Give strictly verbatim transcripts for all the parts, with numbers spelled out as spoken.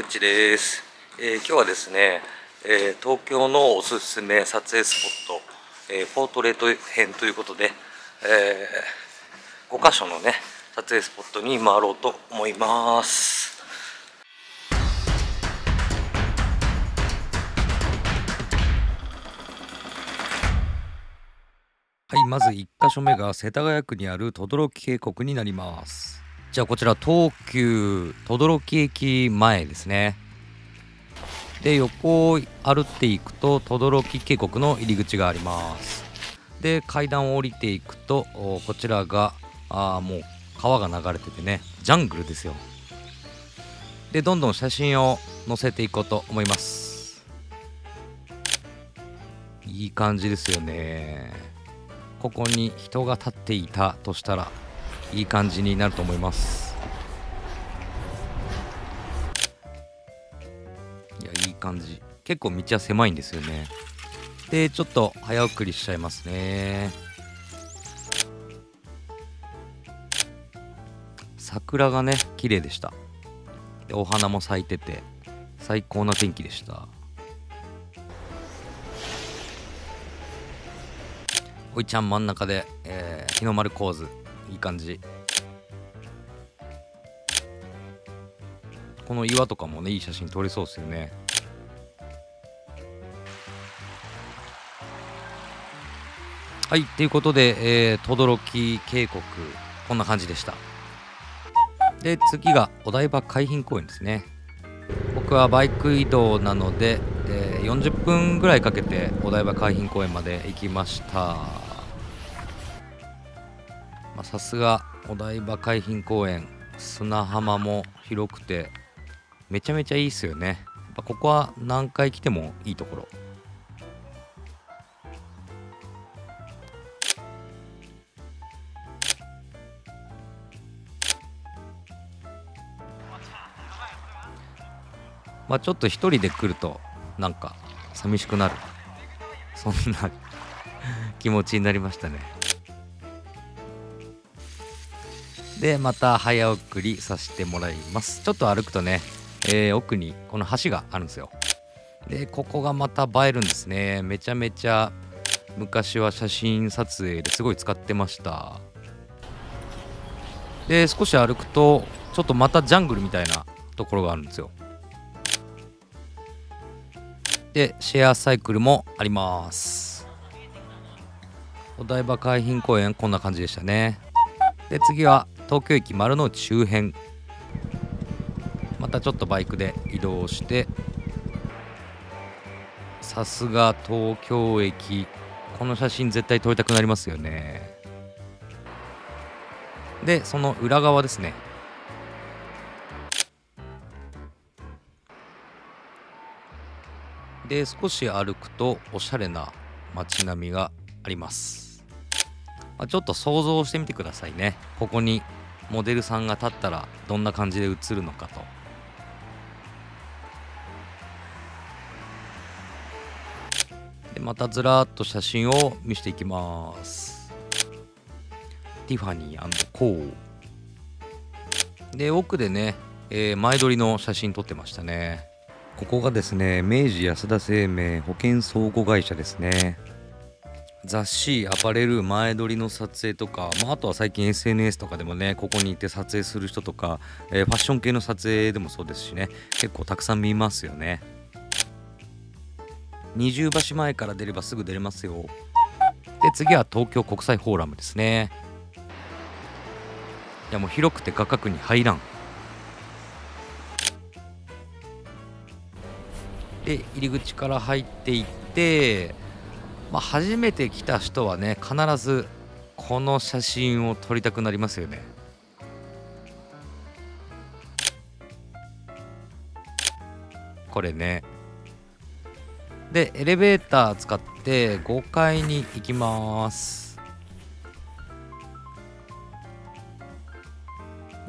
ぐっちです、えー、今日はですね、えー、東京のおすすめ撮影スポット、えー、ポートレート編ということで、えー、ごか所のね撮影スポットに回ろうと思います。はい、まずいっ箇所目が世田谷区にある等々力渓谷になります。じゃあこちら東急等々力駅前ですね。で、横を歩っていくと等々力渓谷の入り口があります。で、階段を降りていくとこちらがあもう川が流れててね、ジャングルですよ。で、どんどん写真を載せていこうと思います。いい感じですよね。ここに人が立っていたとしたらいい感じになると思います。いや、いい感じ。結構道は狭いんですよね。で、ちょっと早送りしちゃいますね。桜がね綺麗でした。で、お花も咲いてて最高な天気でした。おいちゃん真ん中で、えー、日の丸構図いい感じ。この岩とかもねいい写真撮れそうですよね。はい、ということで、えー、等々力渓谷こんな感じでした。で、次がお台場海浜公園ですね。僕はバイク移動なので、えー、よんじゅっぷんぐらいかけてお台場海浜公園まで行きました。まあ、さすがお台場海浜公園、砂浜も広くてめちゃめちゃいいっすよね。やっぱここは何回来てもいいところ。まあちょっと一人で来るとなんか寂しくなる、そんな気持ちになりましたね。で、また早送りさせてもらいます。ちょっと歩くとね、えー、奥にこの橋があるんですよ。で、ここがまた映えるんですね。めちゃめちゃ昔は写真撮影ですごい使ってました。で、少し歩くとちょっとまたジャングルみたいなところがあるんですよ。で、シェアサイクルもあります。お台場海浜公園こんな感じでしたね。で、次は東京駅丸の内周辺。またちょっとバイクで移動して、さすが東京駅、この写真絶対撮りたくなりますよね。で、その裏側ですね。で、少し歩くとおしゃれな街並みがあります。まあ、ちょっと想像してみてくださいね。ここにモデルさんが立ったらどんな感じで映るのかと。で、またずらっと写真を見せていきます。ティファニー&コーで、奥でね、えー、前撮りの写真撮ってましたね。ここがですね、明治安田生命保険相互会社ですね。雑誌、アパレル、前撮りの撮影とか、まあ、あとは最近 エスエヌエス とかでもね、ここにいて撮影する人とか、えー、ファッション系の撮影でもそうですしね、結構たくさん見ますよね。二重橋前から出ればすぐ出れますよ。で、次は東京国際フォーラムですね。いや、もう広くて画角に入らん。で、入り口から入っていって、まあ、初めて来た人はね必ずこの写真を撮りたくなりますよね。これね。で、エレベーター使ってごかいに行きます。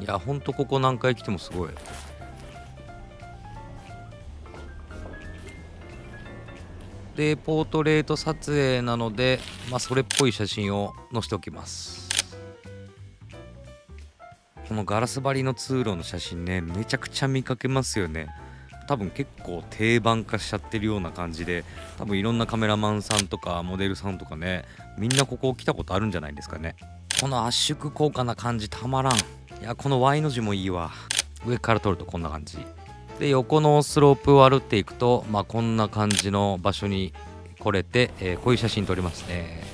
いや、ほんとここ何回来てもすごい。で、ポートレート撮影なので、まあ、それっぽい写真を載せておきます。このガラス張りの通路の写真ね、めちゃくちゃ見かけますよね。多分結構定番化しちゃってるような感じで、多分いろんなカメラマンさんとかモデルさんとかね、みんなここ来たことあるんじゃないですかね。この圧縮効果な感じたまらん。いや、この Y の字もいいわ。上から撮るとこんな感じで、横のスロープを歩っていくと、まあ、こんな感じの場所に来れて、えー、こういう写真撮りますね。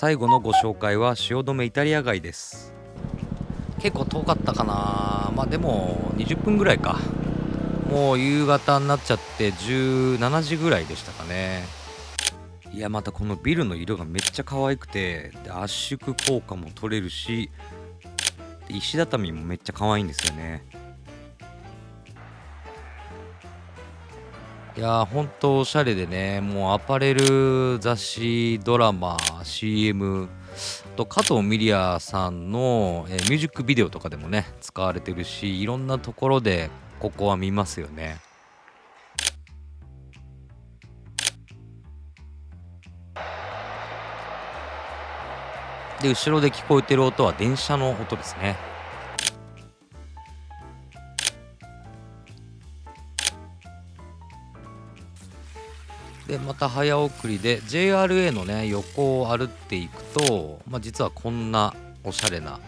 最後のご紹介は汐留イタリア街です。結構遠かったかな。まあでもにじゅっぷんぐらいか。もう夕方になっちゃってじゅうしちじぐらいでしたかね。いや、またこのビルの色がめっちゃ可愛くて、で圧縮効果も取れるし、で石畳もめっちゃ可愛いんですよね。いやー、ほんとおしゃれでね、もうアパレル、雑誌、ドラマ、シーエム と加藤ミリアさんの、えー、ミュージックビデオとかでもね使われてるし、いろんなところでここは見ますよね。で、後ろで聞こえてる音は電車の音ですね。で、また早送りで ジェイアールエー のね横を歩っていくと、まあ、実はこんなおしゃれな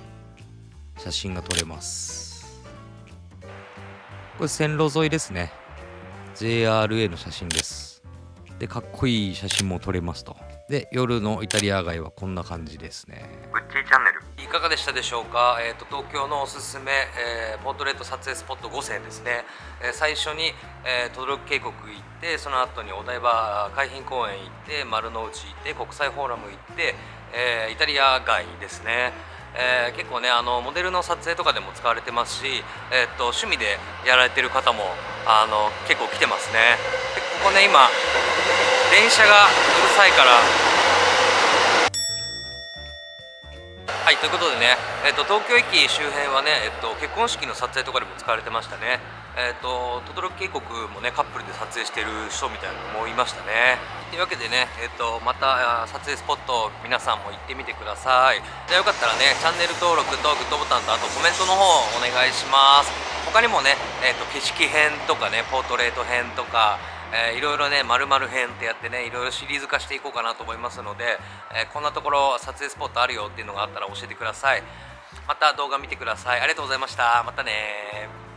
写真が撮れます。これ線路沿いですね。 ジェイアールエー の写真です。で、かっこいい写真も撮れますと。で、夜のイタリア街はこんな感じですね。グッチーチャンネルいかがでしたでしょうか。えーと、東京のおすすめ、えー、ポートレート撮影スポットごせんですね。えー、最初に等々力渓谷行って、その後にお台場海浜公園行って、丸の内行って、国際フォーラム行って、えー、イタリア街ですね。えー、結構ね、あのモデルの撮影とかでも使われてますし、えー、と趣味でやられてる方もあの結構来てますね。で、ここね、今電車がうるさいから、はい、ということでね、えー、と東京駅周辺はね、えー、と結婚式の撮影とかでも使われてましたね。えー、と等々力渓谷もねカップルで撮影してる人みたいなのもいましたね。というわけでね、えー、とまた撮影スポット皆さんも行ってみてください。で、よかったらね、チャンネル登録とグッドボタンと、あとコメントの方お願いします。他にもね、えー、と景色編とかね、ポートレート編とか、えー、いろいろね、〇〇編ってやってね、いろいろシリーズ化していこうかなと思いますので、えー、こんなところ撮影スポットあるよっていうのがあったら教えてください。また動画見てください。ありがとうございました。またねー。